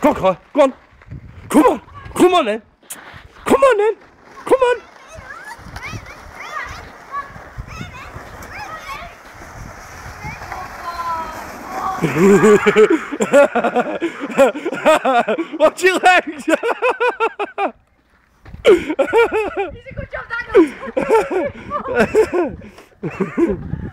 Crocodile, go on. Come on. Come on then. Come on then. Come on. Watch your legs. He's a good job, that guy.